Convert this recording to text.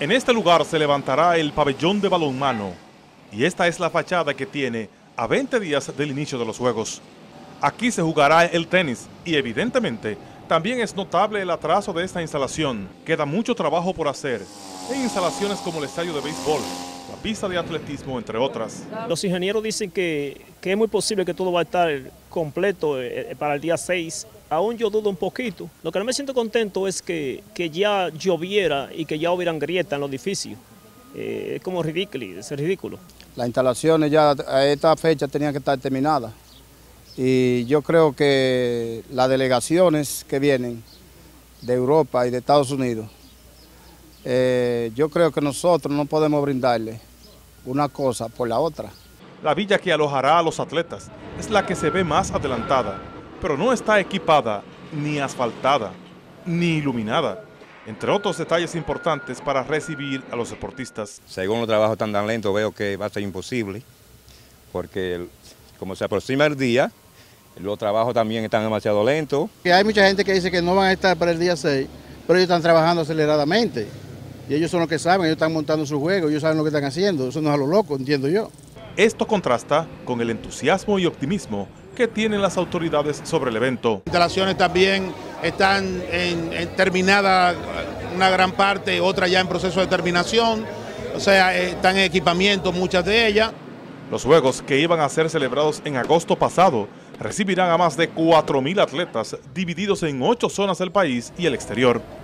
En este lugar se levantará el pabellón de balonmano y esta es la fachada que tiene a 20 días del inicio de los Juegos. Aquí se jugará el tenis y evidentemente también es notable el atraso de esta instalación. Queda mucho trabajo por hacer en instalaciones como el estadio de béisbol, la pista de atletismo, entre otras. Los ingenieros dicen que es muy posible que todo va a estar completo para el día 6. Aún yo dudo un poquito. Lo que no me siento contento es que ya lloviera y que ya hubieran grietas en los edificios. Es como ridículo, es ridículo. Las instalaciones ya a esta fecha tenían que estar terminadas. Y yo creo que las delegaciones que vienen de Europa y de Estados Unidos, yo creo que nosotros no podemos brindarle una cosa por la otra. La villa que alojará a los atletas es la que se ve más adelantada, pero no está equipada, ni asfaltada, ni iluminada, entre otros detalles importantes para recibir a los deportistas. Según los trabajos tan lentos veo que va a ser imposible, porque como se aproxima el día, los trabajos también están demasiado lentos. Hay mucha gente que dice que no van a estar para el día 6, pero ellos están trabajando aceleradamente, y ellos son los que saben, ellos están montando sus juegos, ellos saben lo que están haciendo, eso no es a lo loco, entiendo yo. Esto contrasta con el entusiasmo y optimismo que tienen las autoridades sobre el evento. Las instalaciones también están terminadas una gran parte, otra ya en proceso de terminación, o sea, están en equipamiento muchas de ellas. Los Juegos, que iban a ser celebrados en agosto pasado, recibirán a más de 4.000 atletas divididos en 8 zonas del país y el exterior.